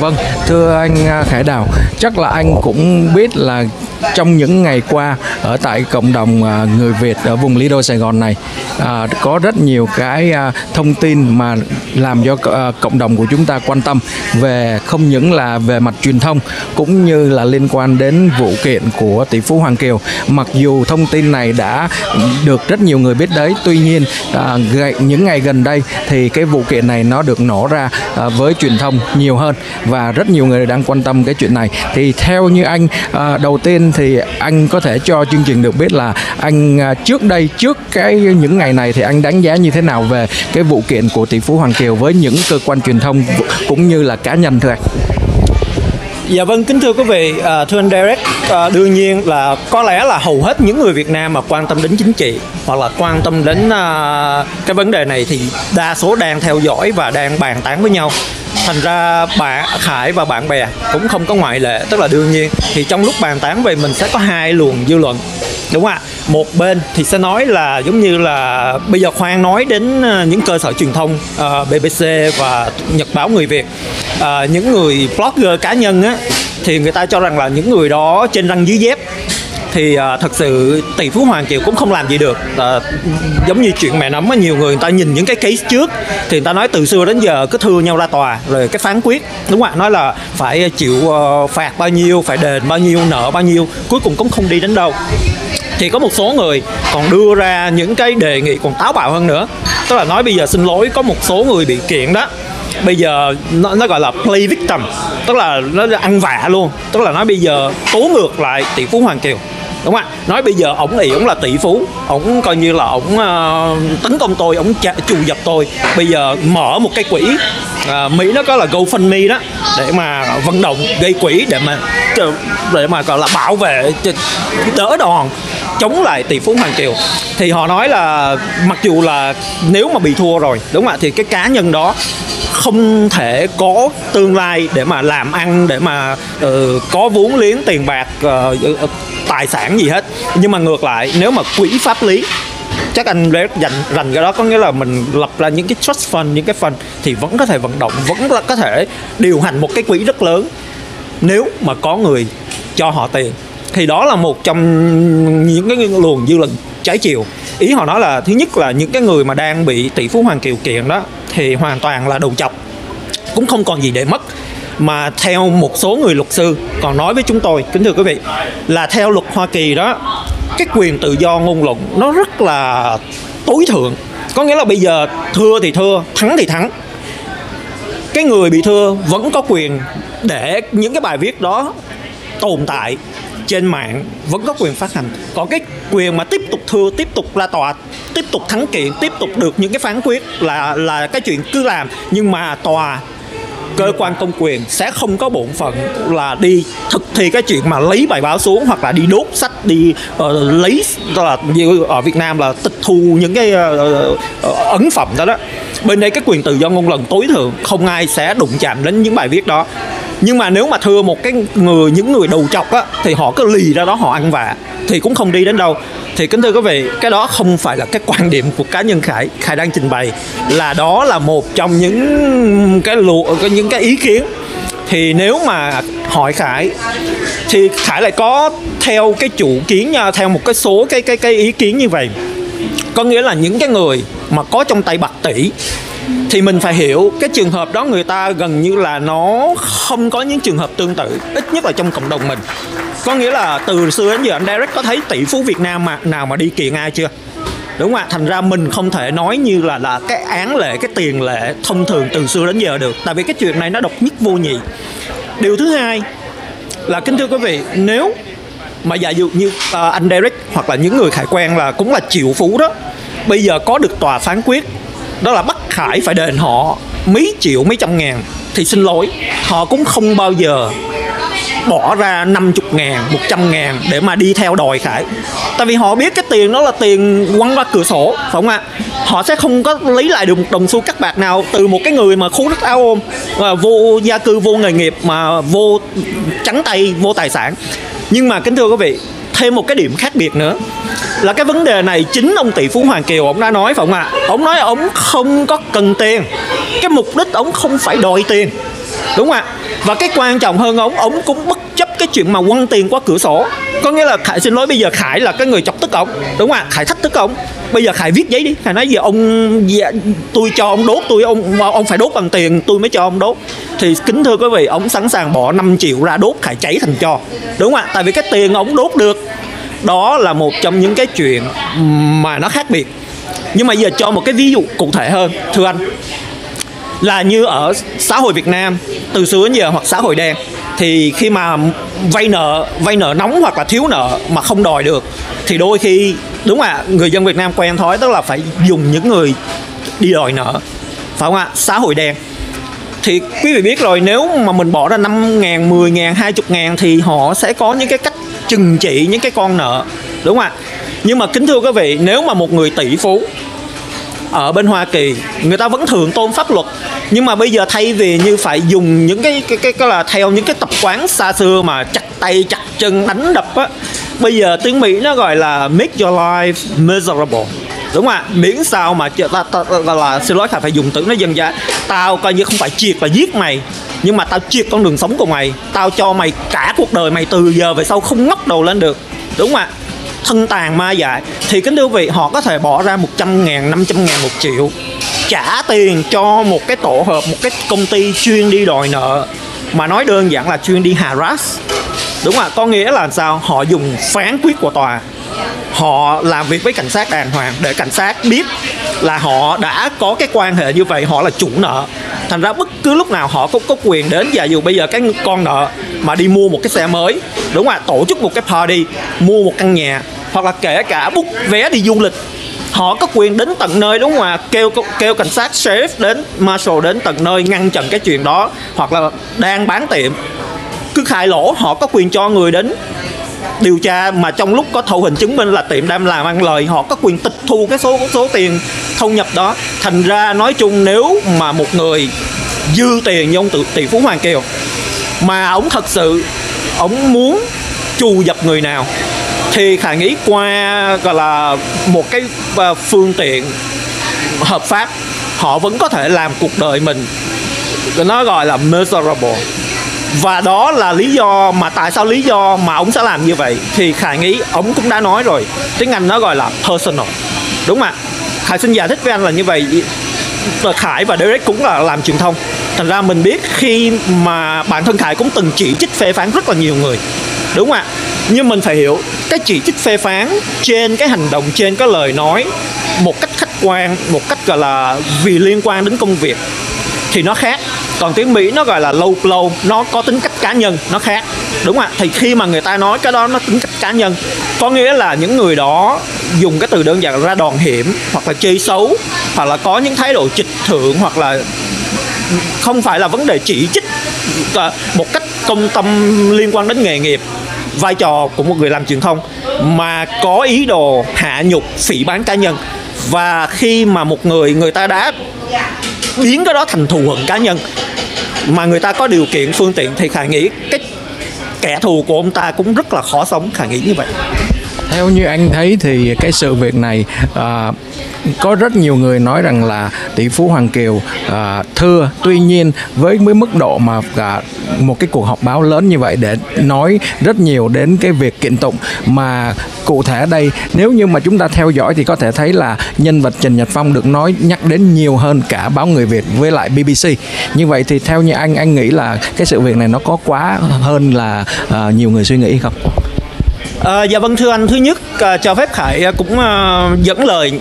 Vâng, thưa anh Khải Đào, chắc là anh cũng biết là trong những ngày qua ở tại cộng đồng người Việt ở vùng Lido Sài Gòn này có rất nhiều cái thông tin mà làm cho cộng đồng của chúng ta quan tâm, về không những là về mặt truyền thông cũng như là liên quan đến vụ kiện của tỷ phú Hoàng Kiều. Mặc dù thông tin này đã được rất nhiều người biết đấy, tuy nhiên những ngày gần đây thì cái vụ kiện này nó được nổ ra với truyền thông nhiều hơn và rất nhiều người đang quan tâm cái chuyện này. Thì theo như anh, đầu tiên thì anh có thể cho chương trình được biết là anh trước đây, trước cái những ngày này thì anh đánh giá như thế nào về cái vụ kiện của tỷ phú Hoàng Kiều với những cơ quan truyền thông cũng như là cá nhân thưa anh? Dạ vâng, kính thưa quý vị, thưa anh Derek, đương nhiên là có lẽ là hầu hết những người Việt Nam mà quan tâm đến chính trị hoặc là quan tâm đến cái vấn đề này thì đa số đang theo dõi và đang bàn tán với nhau. Thành ra bạn Khải và bạn bè cũng không có ngoại lệ. Tức là đương nhiên thì trong lúc bàn tán về mình sẽ có hai luồng dư luận, đúng không ạ? Một bên thì sẽ nói là giống như là bây giờ khoan nói đến những cơ sở truyền thông BBC và Nhật báo người Việt, những người blogger cá nhân á, thì người ta cho rằng là những người đó trên răng dưới dép. Thì thật sự tỷ phú Hoàng Kiều cũng không làm gì được. Giống như chuyện mẹ nấm, nhiều người ta nhìn những cái case trước thì người ta nói từ xưa đến giờ cứ thưa nhau ra tòa rồi cái phán quyết, đúng không ạ? Nói là phải chịu phạt bao nhiêu, phải đền bao nhiêu, nợ bao nhiêu, cuối cùng cũng không đi đến đâu. Thì có một số người còn đưa ra những cái đề nghị còn táo bạo hơn nữa. Tức là nói bây giờ xin lỗi, có một số người bị kiện đó, bây giờ nó gọi là play victim, tức là nó ăn vạ luôn. Tức là nói bây giờ tố ngược lại tỷ phú Hoàng Kiều, đúng không ạ? Nói bây giờ ổng là tỷ phú, ổng coi như là ổng tấn công tôi, ổng trù dập tôi, bây giờ mở một cái quỹ, Mỹ nó có là GoFundMe đó, để mà vận động gây quỹ để mà gọi là bảo vệ, đỡ đòn chống lại tỷ phú Hoàng Kiều. Thì họ nói là mặc dù là nếu mà bị thua rồi, đúng không ạ, thì cái cá nhân đó không thể có tương lai để mà làm ăn, để mà có vốn liếng tiền bạc, tài sản gì hết. Nhưng mà ngược lại, nếu mà quỹ pháp lý, chắc anh Derek rành cái đó, có nghĩa là mình lập ra những cái trust fund, những cái fund thì vẫn có thể vận động, vẫn có thể điều hành một cái quỹ rất lớn nếu mà có người cho họ tiền. Thì đó là một trong những cái luồng dư luận trái chiều. Ý họ nói là thứ nhất là những cái người mà đang bị tỷ phú Hoàng Kiều kiện đó thì hoàn toàn là đầu chọc, cũng không còn gì để mất. Mà theo một số người luật sư còn nói với chúng tôi, kính thưa quý vị, là theo luật Hoa Kỳ đó, cái quyền tự do ngôn luận nó rất là tối thượng. Có nghĩa là bây giờ thưa thì thưa, thắng thì thắng, cái người bị thưa vẫn có quyền để những cái bài viết đó tồn tại trên mạng, vẫn có quyền phát hành. Còn cái quyền mà tiếp tục thưa, tiếp tục ra tòa, tiếp tục thắng kiện, tiếp tục được những cái phán quyết là cái chuyện cứ làm. Nhưng mà tòa, cơ quan công quyền sẽ không có bổn phận là đi thực thi cái chuyện mà lấy bài báo xuống hoặc là đi đốt sách, đi lấy, là như ở Việt Nam là tịch thu những cái ấn phẩm đó đó. Bên đây cái quyền tự do ngôn luận tối thượng, không ai sẽ đụng chạm đến những bài viết đó. Nhưng mà nếu mà thưa một cái người, những người đầu chọc á, thì họ cứ lì ra đó họ ăn vạ thì cũng không đi đến đâu. Thì kính thưa quý vị, cái đó không phải là cái quan điểm của cá nhân Khải đang trình bày, là đó là một trong những cái ý kiến. Thì nếu mà hỏi Khải thì Khải lại có theo cái chủ kiến, theo một cái số cái ý kiến như vậy. Có nghĩa là những cái người mà có trong tay bạc tỷ thì mình phải hiểu cái trường hợp đó, người ta gần như là nó không có những trường hợp tương tự, ít nhất là trong cộng đồng mình. Có nghĩa là từ xưa đến giờ anh Derek có thấy tỷ phú Việt Nam mà nào mà đi kiện ai chưa, đúng không ạ? Thành ra mình không thể nói như là cái án lệ, cái tiền lệ thông thường từ xưa đến giờ được, tại vì cái chuyện này nó độc nhất vô nhị. Điều thứ hai là, kính thưa quý vị, nếu mà giả dụ như anh Derek hoặc là những người Khải quen là cũng là triệu phú đó, bây giờ có được tòa phán quyết đó là bắt Khải phải đền họ mấy triệu, mấy trăm ngàn, thì xin lỗi, họ cũng không bao giờ bỏ ra 50 ngàn, 100 ngàn để mà đi theo đòi Khải. Tại vì họ biết cái tiền đó là tiền quăng qua cửa sổ, phải không ạ? Họ sẽ không có lấy lại được một đồng xu cắt bạc nào từ một cái người mà khú rách áo ôm, vô gia cư, vô nghề nghiệp, mà vô trắng tay, vô tài sản. Nhưng mà kính thưa quý vị, thêm một cái điểm khác biệt nữa là cái vấn đề này chính ông tỷ phú Hoàng Kiều ông đã nói, phải không ạ? Ông nói ông không có cần tiền, cái mục đích ông không phải đòi tiền, đúng không ạ? Và cái quan trọng hơn, ông cũng bất chấp cái chuyện mà quăng tiền qua cửa sổ. Có nghĩa là Khải, xin lỗi, bây giờ Khải là cái người chọc tức ông, đúng không ạ? Khải thách thức ông, bây giờ Khải viết giấy đi, Khải nói gì ông, tôi cho ông đốt, ông phải đốt bằng tiền tôi mới cho ông đốt. Thì kính thưa quý vị, ông sẵn sàng bỏ 5 triệu ra đốt, Khải cháy thành tro, đúng không ạ? Tại vì cái tiền ông đốt được. Đó là một trong những cái chuyện mà nó khác biệt. Nhưng mà giờ cho một cái ví dụ cụ thể hơn, thưa anh, là như ở xã hội Việt Nam từ xưa đến giờ, hoặc xã hội đen, thì khi mà vay nợ nóng hoặc là thiếu nợ mà không đòi được thì đôi khi, đúng không ạ, người dân Việt Nam quen thói, tức là phải dùng những người đi đòi nợ, phải không ạ? Xã hội đen thì quý vị biết rồi, nếu mà mình bỏ ra 5.000, 10.000, 20.000 thì họ sẽ có những cái cách trừng trị những cái con nợ, đúng không ạ? Nhưng mà kính thưa quý vị, nếu mà một người tỷ phú ở bên Hoa Kỳ, người ta vẫn thượng tôn pháp luật, nhưng mà bây giờ thay vì như phải dùng những cái là theo những cái tập quán xa xưa mà chặt tay chặt chân đánh đập á, bây giờ tiếng Mỹ nó gọi là make your life miserable, đúng không ạ? Miễn sao mà ta xin lỗi, phải dùng từ nó dân dã, tao coi như không phải triệt là giết mày, nhưng mà tao triệt con đường sống của mày, tao cho mày cả cuộc đời mày, từ giờ về sau không ngóc đầu lên được, đúng không ạ? Thân tàn ma dại. Thì kính thưa quý vị, họ có thể bỏ ra 100.000, 500.000, 1 triệu trả tiền cho một cái tổ hợp, một cái công ty chuyên đi đòi nợ, mà nói đơn giản là chuyên đi harass, đúng không ạ? Có nghĩa là sao? Họ dùng phán quyết của tòa, họ làm việc với cảnh sát đàng hoàng để cảnh sát biết là họ đã có cái quan hệ như vậy, họ là chủ nợ. Thành ra bất cứ lúc nào họ cũng có quyền đến. Và dù bây giờ cái con nợ mà đi mua một cái xe mới, đúng không ạ, tổ chức một cái party, mua một căn nhà, hoặc là kể cả book vé đi du lịch, họ có quyền đến tận nơi, đúng không ạ? Kêu cảnh sát, sheriff đến, marshal đến tận nơi ngăn chặn cái chuyện đó. Hoặc là đang bán tiệm cứ khai lỗ, họ có quyền cho người đến điều tra, mà trong lúc có thấu hình chứng minh là tiệm đang làm ăn lời, họ có quyền tịch thu cái số tiền thu nhập đó. Thành ra nói chung, nếu mà một người dư tiền như ông tỷ phú Hoàng Kiều mà ông thật sự ông muốn trù dập người nào, thì Khải nghĩ qua gọi là một cái phương tiện hợp pháp, họ vẫn có thể làm cuộc đời mình, nó gọi là miserable. Và đó là lý do mà tại sao lý do mà ông sẽ làm như vậy. Thì Khải nghĩ ông cũng đã nói rồi, tiếng Anh nó gọi là personal, đúng không ạ? Khải xin giải thích với anh là như vậy. Khải và Derek cũng là làm truyền thông, thành ra mình biết khi mà bản thân Khải cũng từng chỉ trích phê phán rất là nhiều người, đúng không ạ? Nhưng mình phải hiểu cái chỉ trích phê phán trên cái hành động, trên cái lời nói một cách khách quan, một cách gọi là vì liên quan đến công việc thì nó khác. Còn tiếng Mỹ nó gọi là low blow, nó có tính cách cá nhân, nó khác, đúng không ạ? Thì khi mà người ta nói cái đó nó tính cách cá nhân, có nghĩa là những người đó dùng cái từ đơn giản ra đòn hiểm, hoặc là chơi xấu, hoặc là có những thái độ trịch thượng, hoặc là không phải là vấn đề chỉ trích một cách công tâm liên quan đến nghề nghiệp, vai trò của một người làm truyền thông, mà có ý đồ hạ nhục, phỉ báng cá nhân. Và khi mà một người ta đã biến cái đó thành thù hận cá nhân mà người ta có điều kiện, phương tiện, thì Khải nghĩ cái kẻ thù của ông ta cũng rất là khó sống. Khải nghĩ như vậy. Theo như anh thấy thì cái sự việc này có rất nhiều người nói rằng là tỷ phú Hoàng Kiều thưa. Tuy nhiên với mức độ mà cả một cái cuộc họp báo lớn như vậy để nói rất nhiều đến cái việc kiện tụng, mà cụ thể ở đây nếu như mà chúng ta theo dõi thì có thể thấy là nhân vật Trần Nhật Phong được nhắc đến nhiều hơn cả báo Người Việt với lại BBC. Như vậy thì theo như anh nghĩ là cái sự việc này nó có quá hơn là nhiều người suy nghĩ không? Dạ vâng thưa anh, thứ nhất cho phép Khải cũng dẫn lời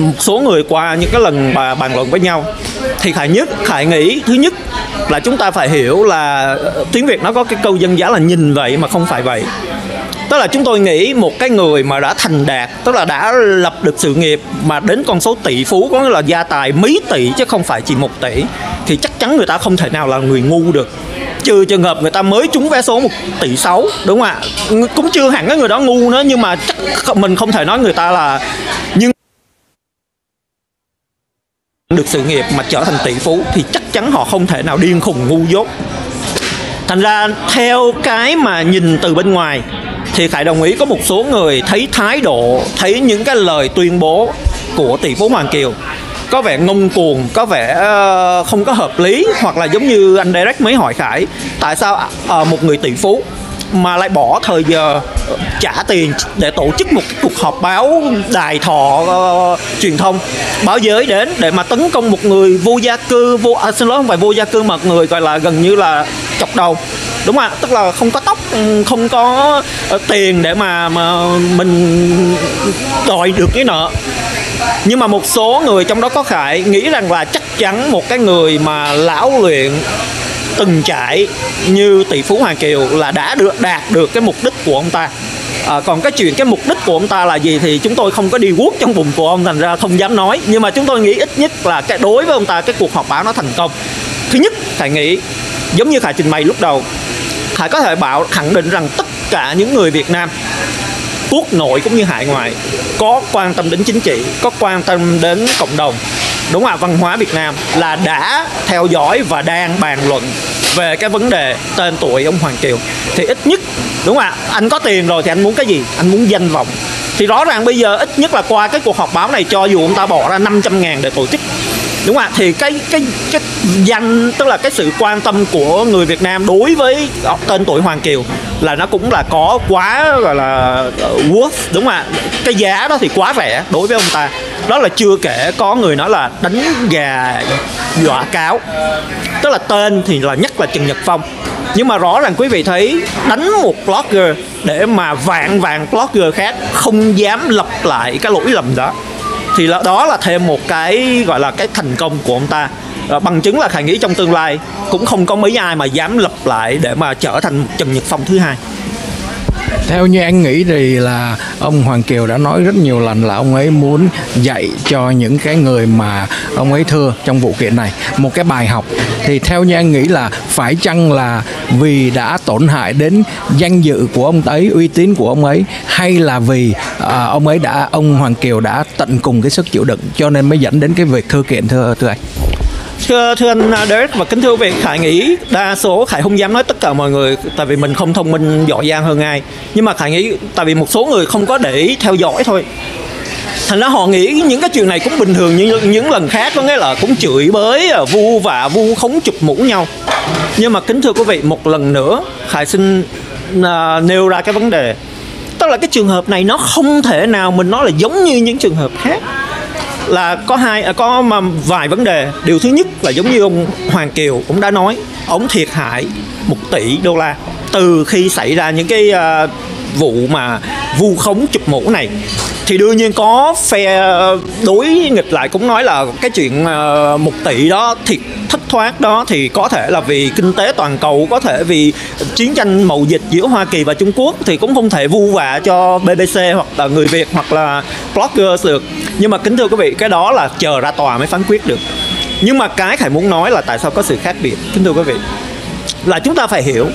một số người qua những cái lần bàn luận với nhau. Thì Khải nghĩ thứ nhất là chúng ta phải hiểu là tiếng Việt nó có cái câu dân dã là nhìn vậy mà không phải vậy. Tức là chúng tôi nghĩ một cái người mà đã thành đạt, tức là đã lập được sự nghiệp mà đến con số tỷ phú, có nghĩa là gia tài mấy tỷ chứ không phải chỉ 1 tỷ, thì chắc chắn người ta không thể nào là người ngu được. Trừ trường hợp người ta mới trúng vé số 1,6 tỷ, đúng không ạ? Cũng chưa hẳn cái người đó ngu nữa, nhưng mà chắc mình không thể nói người ta là nhưng được sự nghiệp mà trở thành tỷ phú thì chắc chắn họ không thể nào điên khùng ngu dốt. Thành ra theo cái mà nhìn từ bên ngoài thì Khải đồng ý có một số người thấy thái độ, thấy những cái lời tuyên bố của tỷ phú Hoàng Kiều có vẻ ngông cuồng, có vẻ không có hợp lý, hoặc là giống như anh Derek mới hỏi Khải, tại sao một người tỷ phú mà lại bỏ thời giờ trả tiền để tổ chức một cuộc họp báo đài thọ truyền thông, báo giới đến để mà tấn công một người vô gia cư, không phải vô gia cư mà người gọi là gần như là chọc đầu, đúng không ạ? Tức là không có tóc, không có tiền để mà mình đòi được cái nợ. Nhưng mà một số người trong đó có Khải nghĩ rằng là chắc chắn một cái người mà lão luyện từng trải như tỷ phú Hoàng Kiều là đã đạt được cái mục đích của ông ta. Còn cái chuyện cái mục đích của ông ta là gì thì chúng tôi không có đi guốc trong vùng của ông, thành ra không dám nói. Nhưng mà chúng tôi nghĩ ít nhất là cái đối với ông ta cái cuộc họp báo nó thành công. Thứ nhất, Khải nghĩ giống như Khải trình bày lúc đầu, Khải có thể khẳng định rằng tất cả những người Việt Nam, quốc nội cũng như hải ngoại, có quan tâm đến chính trị, có quan tâm đến cộng đồng, đúng là văn hóa Việt Nam, là đã theo dõi và đang bàn luận về cái vấn đề tên tuổi ông Hoàng Kiều. Thì ít nhất, đúng không ạ, anh có tiền rồi thì anh muốn cái gì? Anh muốn danh vọng. Thì rõ ràng bây giờ ít nhất là qua cái cuộc họp báo này, cho dù ông ta bỏ ra 500.000 để tổ chức, đúng không ạ, thì cái danh, tức là cái sự quan tâm của người Việt Nam đối với tên tuổi Hoàng Kiều là nó cũng là có quá gọi là worth, đúng không ạ, cái giá đó thì quá rẻ đối với ông ta. Đó là chưa kể có người nói là đánh gà dọa cáo, tức là tên thì là nhất là Trần Nhật Phong. Nhưng mà rõ ràng quý vị thấy đánh một blogger để mà vạn blogger khác không dám lặp lại cái lỗi lầm đó, thì đó là thêm một cái gọi là cái thành công của ông ta. Bằng chứng là Khải nghĩ trong tương lai cũng không có mấy ai mà dám lặp lại để mà trở thành Trần Nhật Phong thứ hai. Theo như anh nghĩ thì là ông Hoàng Kiều đã nói rất nhiều lần là ông ấy muốn dạy cho những cái người mà ông ấy thưa trong vụ kiện này một cái bài học. Thì theo như anh nghĩ là phải chăng là vì đã tổn hại đến danh dự của ông ấy, uy tín của ông ấy, hay là vì ông Hoàng Kiều đã tận cùng cái sức chịu đựng cho nên mới dẫn đến cái việc thư kiện, thưa anh? Thưa anh Derek và kính thưa quý vị, Khải nghĩ đa số, Khải không dám nói tất cả mọi người tại vì mình không thông minh giỏi giang hơn ai, nhưng mà Khải nghĩ tại vì một số người không có để ý theo dõi thôi, thành ra họ nghĩ những cái chuyện này cũng bình thường như những lần khác, có nghĩa là cũng chửi bới, vu vạ, vu khống, chụp mũ nhau. Nhưng mà kính thưa quý vị, một lần nữa Khải xin nêu ra cái vấn đề, tức là cái trường hợp này nó không thể nào mình nói là giống như những trường hợp khác. Là có vài vấn đề. Điều thứ nhất là giống như ông Hoàng Kiều cũng đã nói, ông thiệt hại 1 tỷ đô la từ khi xảy ra những cái vụ mà vu khống chụp mũ này. Thì đương nhiên có phe đối nghịch lại cũng nói là cái chuyện 1 tỷ đó, thiệt thất thoát đó thì có thể là vì kinh tế toàn cầu, có thể vì chiến tranh mậu dịch giữa Hoa Kỳ và Trung Quốc, thì cũng không thể vu vạ cho BBC hoặc là người Việt hoặc là blogger được. Nhưng mà kính thưa quý vị, cái đó là chờ ra tòa mới phán quyết được. Nhưng mà cái Khải muốn nói là tại sao có sự khác biệt, kính thưa quý vị, là chúng ta phải hiểu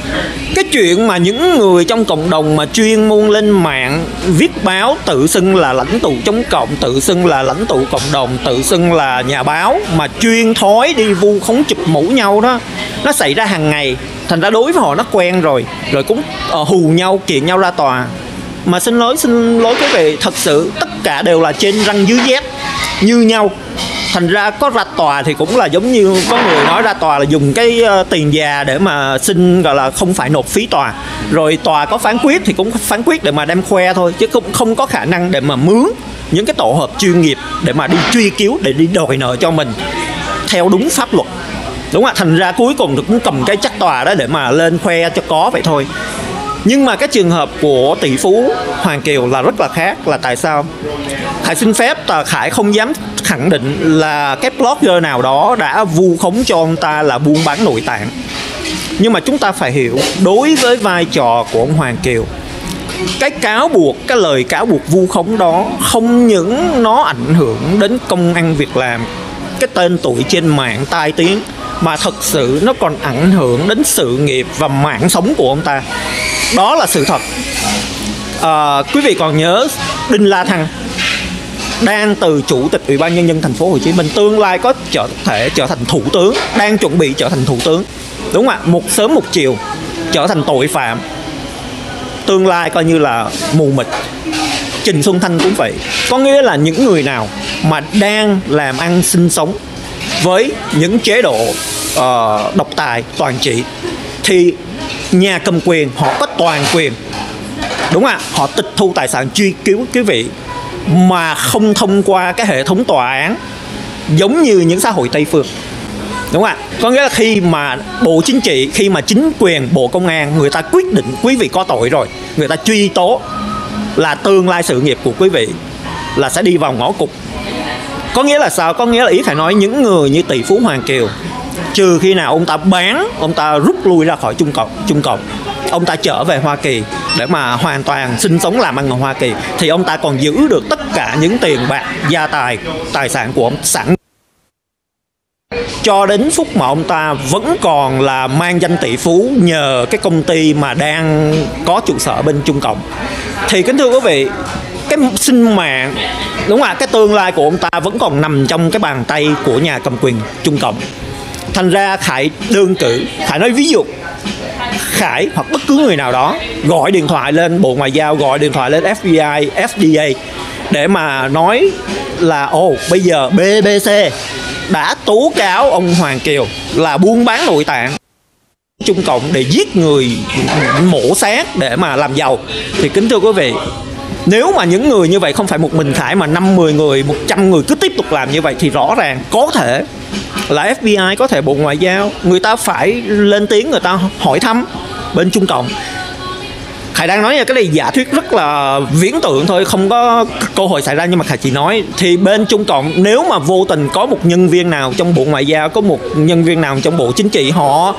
cái chuyện mà những người trong cộng đồng mà chuyên môn lên mạng viết báo, tự xưng là lãnh tụ chống cộng, tự xưng là lãnh tụ cộng đồng, tự xưng là nhà báo, mà chuyên thói đi vu khống chụp mũ nhau đó, nó xảy ra hàng ngày, thành ra đối với họ nó quen rồi, rồi cũng hù nhau, kiện nhau ra tòa. Mà xin lỗi quý vị, thật sự tất cả đều là trên răng dưới dép như nhau, thành ra có ra tòa thì cũng là giống như có người nói ra tòa là dùng cái tiền già để mà xin, gọi là không phải nộp phí tòa, rồi tòa có phán quyết thì cũng phán quyết để mà đem khoe thôi, chứ cũng không có khả năng để mà mướn những cái tổ hợp chuyên nghiệp để mà đi truy cứu, để đi đòi nợ cho mình theo đúng pháp luật, đúng không ạ? Thành ra cuối cùng thì cũng cầm cái chắc tòa đó để mà lên khoe cho có vậy thôi. Nhưng mà cái trường hợp của tỷ phú Hoàng Kiều là rất là khác. Là tại sao? Khải xin phép là Khải không dám khẳng định là cái blogger nào đó đã vu khống cho ông ta là buôn bán nội tạng. Nhưng mà chúng ta phải hiểu, đối với vai trò của ông Hoàng Kiều, cái cáo buộc, cái lời cáo buộc vu khống đó không những nó ảnh hưởng đến công ăn việc làm, cái tên tuổi trên mạng tai tiếng, mà thật sự nó còn ảnh hưởng đến sự nghiệp và mạng sống của ông ta. Đó là sự thật. Quý vị còn nhớ Đinh La Thăng đang từ chủ tịch Ủy ban Nhân dân Thành phố Hồ Chí Minh, tương lai có thể trở thành thủ tướng, đang chuẩn bị trở thành thủ tướng, đúng không ạ? Một sớm một chiều trở thành tội phạm, tương lai coi như là mù mịt. Trình Xuân Thanh cũng vậy. Có nghĩa là những người nào mà đang làm ăn sinh sống với những chế độ độc tài, toàn trị, thì nhà cầm quyền họ có toàn quyền, đúng không ạ? Họ tịch thu tài sản, truy cứu quý vị mà không thông qua cái hệ thống tòa án giống như những xã hội Tây phương, đúng không ạ? Có nghĩa là khi mà bộ chính trị, khi mà chính quyền, bộ công an, người ta quyết định quý vị có tội rồi, người ta truy tố, là tương lai sự nghiệp của quý vị là sẽ đi vào ngõ cụt. Có nghĩa là sao? Có nghĩa là ý phải nói những người như tỷ phú Hoàng Kiều, trừ khi nào ông ta bán, ông ta rút lui ra khỏi Trung Cộng, ông ta trở về Hoa Kỳ để mà hoàn toàn sinh sống làm ăn ở Hoa Kỳ, thì ông ta còn giữ được tất cả những tiền bạc, gia tài, tài sản của ông sẵn, cho đến phút mà ông ta vẫn còn là mang danh tỷ phú nhờ cái công ty mà đang có trụ sở bên Trung Cộng. Thì kính thưa quý vị, cái sinh mạng, đúng là cái tương lai của ông ta vẫn còn nằm trong cái bàn tay của nhà cầm quyền Trung Cộng. Thành ra Khải đơn cử, Khải nói ví dụ, Khải hoặc bất cứ người nào đó gọi điện thoại lên Bộ Ngoại giao, gọi điện thoại lên FBI, FDA để mà nói là bây giờ BBC đã tố cáo ông Hoàng Kiều là buôn bán nội tạng Trung Cộng để giết người, mổ xác để mà làm giàu. Thì kính thưa quý vị, nếu mà những người như vậy không phải một mình Khải mà 50 người, 100 người cứ tiếp tục làm như vậy thì rõ ràng có thể là FBI, có thể Bộ Ngoại giao, người ta phải lên tiếng, người ta hỏi thăm bên Trung Cộng. Khải đang nói là cái này giả thuyết rất là viễn tượng thôi, không có cơ hội xảy ra, nhưng mà Khải chỉ nói thì bên Trung Cộng nếu mà vô tình có một nhân viên nào trong Bộ Ngoại giao, có một nhân viên nào trong Bộ Chính trị, họ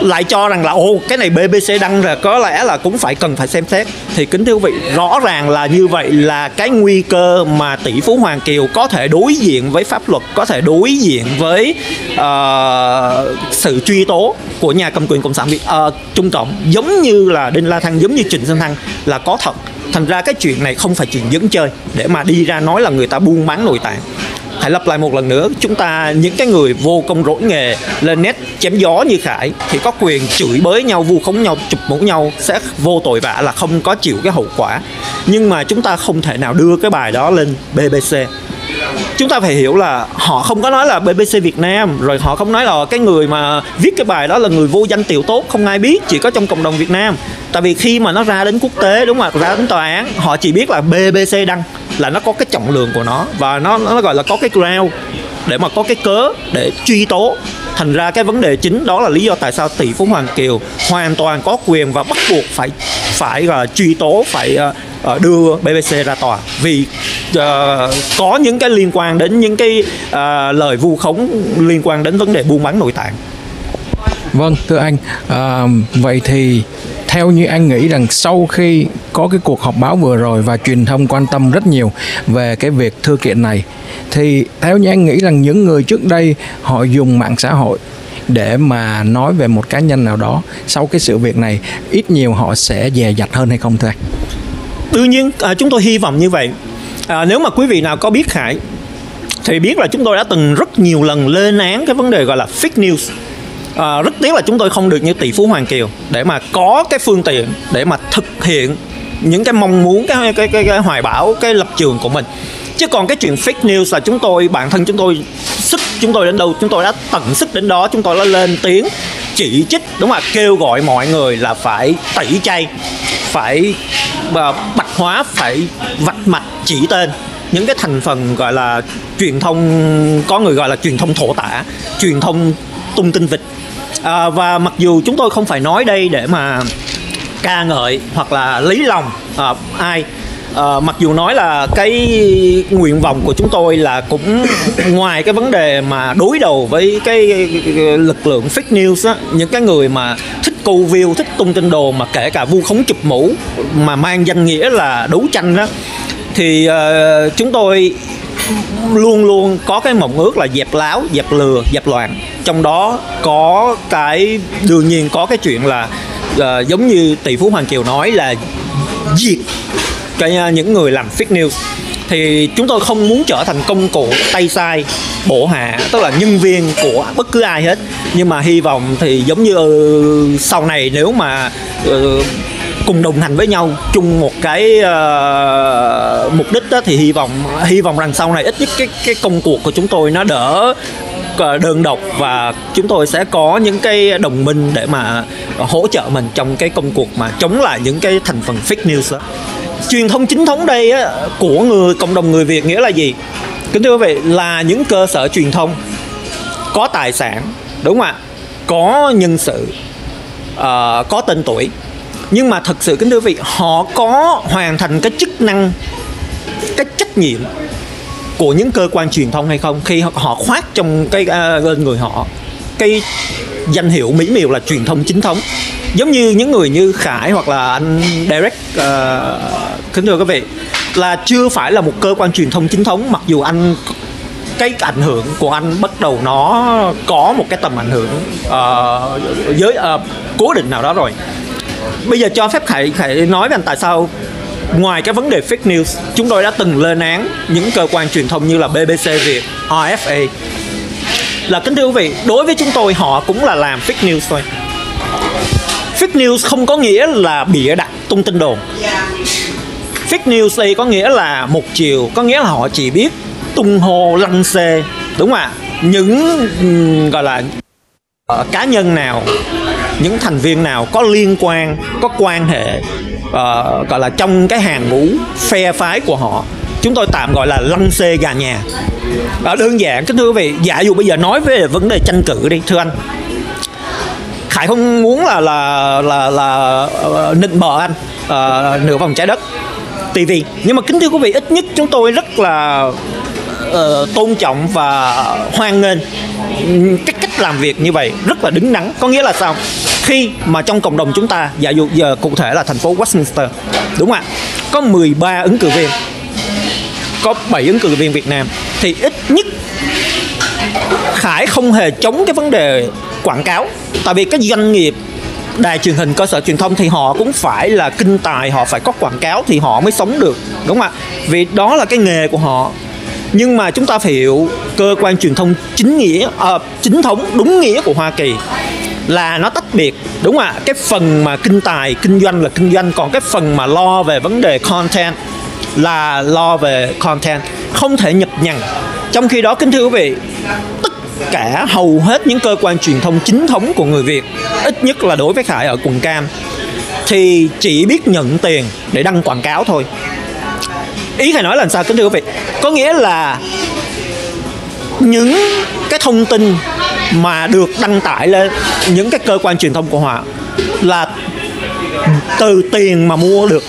lại cho rằng là cái này BBC đăng ra có lẽ là cũng cần phải xem xét. Thì kính thưa quý vị, rõ ràng là như vậy là cái nguy cơ mà tỷ phú Hoàng Kiều có thể đối diện với pháp luật, có thể đối diện với sự truy tố của nhà cầm quyền Cộng sản Trung Cộng, giống như là Đinh La Thăng, giống như Trình Xuân Thanh là có thật. Thành ra cái chuyện này không phải chuyện dẫn chơi để mà đi ra nói là người ta buôn bán nội tạng. Hãy lặp lại một lần nữa, chúng ta những cái người vô công rỗi nghề lên nét chém gió như Khải thì có quyền chửi bới nhau, vu khống nhau, chụp mũ nhau sẽ vô tội vạ, là không có chịu cái hậu quả. Nhưng mà chúng ta không thể nào đưa cái bài đó lên BBC. Chúng ta phải hiểu là họ không có nói là BBC Việt Nam, rồi họ không nói là cái người mà viết cái bài đó là người vô danh tiểu tốt, không ai biết, chỉ có trong cộng đồng Việt Nam. Tại vì khi mà nó ra đến quốc tế, đúng không ạ, ra đến tòa án, họ chỉ biết là BBC đăng, là nó có cái trọng lượng của nó và nó gọi là có cái ground để mà có cái cớ để truy tố. Thành ra cái vấn đề chính đó là lý do tại sao tỷ phú Hoàng Kiều hoàn toàn có quyền và bắt buộc phải truy tố, phải đưa BBC ra tòa, vì có những cái liên quan đến những cái lời vu khống liên quan đến vấn đề buôn bán nội tạng. Vâng, thưa anh, vậy thì theo như anh nghĩ rằng sau khi có cái cuộc họp báo vừa rồi và truyền thông quan tâm rất nhiều về cái việc thư kiện này, thì theo như anh nghĩ rằng những người trước đây họ dùng mạng xã hội để mà nói về một cá nhân nào đó, sau cái sự việc này ít nhiều họ sẽ dè dặt hơn hay không thưa anh? Tự nhiên chúng tôi hy vọng như vậy. Nếu mà quý vị nào có biết Khải thì biết là chúng tôi đã từng rất nhiều lần lên án cái vấn đề gọi là fake news. Rất tiếc là chúng tôi không được như tỷ phú Hoàng Kiều để mà có cái phương tiện để mà thực hiện những cái mong muốn, cái hoài bão, cái lập trường của mình. Chứ còn cái chuyện fake news là chúng tôi, bản thân chúng tôi sức chúng tôi đến đâu, chúng tôi đã tận sức đến đó, chúng tôi đã lên tiếng chỉ trích, đúng không ạ, kêu gọi mọi người là phải tẩy chay, phải bạch hóa, phải vạch mặt chỉ tên những cái thành phần gọi là truyền thông, có người gọi là truyền thông thổ tả, truyền thông tung tin vịt. Và mặc dù chúng tôi không phải nói đây để mà ca ngợi hoặc là lấy lòng ai, mặc dù nói là cái nguyện vọng của chúng tôi là cũng ngoài cái vấn đề mà đối đầu với cái lực lượng fake news á, những cái người mà thích câu view, thích tung tin đồ, mà kể cả vu khống, chụp mũ mà mang danh nghĩa là đấu tranh đó, thì chúng tôi luôn luôn có cái mộng ước là dẹp láo, dẹp lừa, dẹp loạn. Trong đó có cái, đương nhiên có cái chuyện là giống như tỷ phú Hoàng Kiều nói là diệt cái những người làm fake news. Thì chúng tôi không muốn trở thành công cụ tay sai, bộ hạ, tức là nhân viên của bất cứ ai hết. Nhưng mà hy vọng thì giống như sau này nếu mà cùng đồng hành với nhau chung một cái mục đích đó, thì hy vọng rằng sau này ít nhất cái công cuộc của chúng tôi nó đỡ đơn độc và chúng tôi sẽ có những cái đồng minh để mà hỗ trợ mình trong cái công cuộc mà chống lại những cái thành phần fake news đó. Truyền thông chính thống đây á, của cộng đồng người Việt nghĩa là gì? Kính thưa quý vị, là những cơ sở truyền thông có tài sản, đúng không ạ? Có nhân sự, có tên tuổi. Nhưng mà thật sự kính thưa quý vị, họ có hoàn thành cái chức năng, cái trách nhiệm của những cơ quan truyền thông hay không, khi họ khoác trong cái lên người họ cái danh hiệu mỹ miều là truyền thông chính thống. Giống như những người như Khải hoặc là anh Derek, kính thưa quý vị, là chưa phải là một cơ quan truyền thông chính thống, mặc dù anh cái ảnh hưởng của anh bắt đầu nó có một cái tầm ảnh hưởng giới cố định nào đó rồi. Bây giờ cho phép Khải nói với anh tại sao ngoài cái vấn đề fake news, chúng tôi đã từng lên án những cơ quan truyền thông như là BBC Việt, RFA. Là kính thưa quý vị, đối với chúng tôi họ cũng là làm fake news thôi. Fake news không có nghĩa là bịa đặt tung tin đồn. Fake news đây có nghĩa là một chiều, có nghĩa là họ chỉ biết tung hô lăng xê, đúng không ạ? Những gọi là cá nhân nào, những thành viên nào có liên quan, có quan hệ gọi là trong cái hàng ngũ phe phái của họ, chúng tôi tạm gọi là lăng xê gà nhà. Đơn giản kính thưa quý vị, giả dụ bây giờ nói về vấn đề tranh cử đi, thưa anh Khải không muốn là nịnh bợ anh Nửa Vòng Trái Đất TV, nhưng mà kính thưa quý vị, ít nhất chúng tôi rất là tôn trọng và hoan nghênh cái cách làm việc như vậy, rất là đứng đắn. Có nghĩa là sao? Khi mà trong cộng đồng chúng ta, giả dụ giờ cụ thể là thành phố Westminster, đúng không ạ, có 13 ứng cử viên, có 7 ứng cử viên Việt Nam, thì ít nhất Khải không hề chống cái vấn đề quảng cáo. Tại vì các doanh nghiệp, đài truyền hình, cơ sở truyền thông thì họ cũng phải là kinh tài, họ phải có quảng cáo thì họ mới sống được, đúng không ạ? Vì đó là cái nghề của họ. Nhưng mà chúng ta phải hiểu cơ quan truyền thông chính thống đúng nghĩa của Hoa Kỳ là nó tách biệt, đúng không ạ? Cái phần mà kinh tài, kinh doanh là kinh doanh, còn cái phần mà lo về vấn đề content là lo về content, không thể nhập nhằng. Trong khi đó kính thưa quý vị, cả hầu hết những cơ quan truyền thông chính thống của người Việt, ít nhất là đối với Khải ở quận Cam, thì chỉ biết nhận tiền để đăng quảng cáo thôi. Ý Khải nói là sao kính thưa quý vị? Có nghĩa là những cái thông tin mà được đăng tải lên những cái cơ quan truyền thông của họ là từ tiền mà mua được,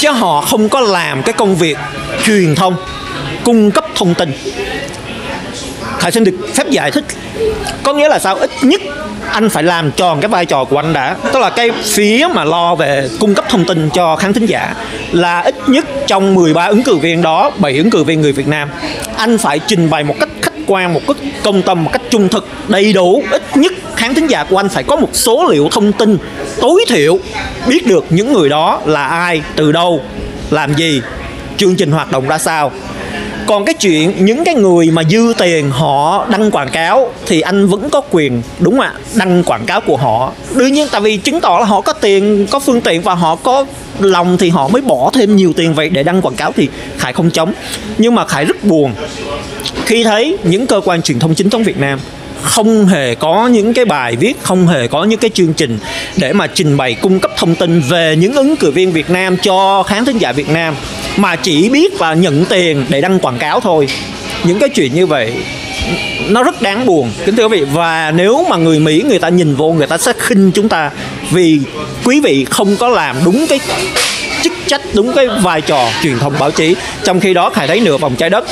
chứ họ không có làm cái công việc truyền thông, cung cấp thông tin. Khải xin được phép giải thích. Có nghĩa là sao? Ít nhất anh phải làm tròn cái vai trò của anh đã. Tức là cái phía mà lo về cung cấp thông tin cho khán thính giả là ít nhất trong 13 ứng cử viên đó, 7 ứng cử viên người Việt Nam, anh phải trình bày một cách khách quan, một cách công tâm, một cách trung thực, đầy đủ. Ít nhất khán thính giả của anh phải có một số liệu thông tin tối thiểu, biết được những người đó là ai, từ đâu, làm gì, chương trình hoạt động ra sao. Còn cái chuyện những cái người mà dư tiền họ đăng quảng cáo thì anh vẫn có quyền, đúng không ạ, đăng quảng cáo của họ. Đương nhiên tại vì chứng tỏ là họ có tiền, có phương tiện và họ có lòng thì họ mới bỏ thêm nhiều tiền vậy để đăng quảng cáo, thì Khải không chống. Nhưng mà Khải rất buồn khi thấy những cơ quan truyền thông chính thống Việt Nam không hề có những cái bài viết, không hề có những cái chương trình để mà trình bày cung cấp thông tin về những ứng cử viên Việt Nam cho khán thính giả Việt Nam, mà chỉ biết là nhận tiền để đăng quảng cáo thôi. Những cái chuyện như vậy nó rất đáng buồn kính thưa quý vị. Và nếu mà người Mỹ người ta nhìn vô, người ta sẽ khinh chúng ta vì quý vị không có làm đúng cái chức trách, đúng cái vai trò truyền thông báo chí. Trong khi đó Khải thấy Nửa Vòng Trái Đất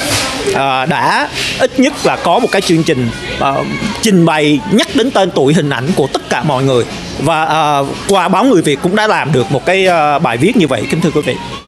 đã ít nhất là có một cái chương trình trình bày, nhắc đến tên tuổi hình ảnh của tất cả mọi người. Và qua báo Người Việt cũng đã làm được một cái bài viết như vậy kính thưa quý vị.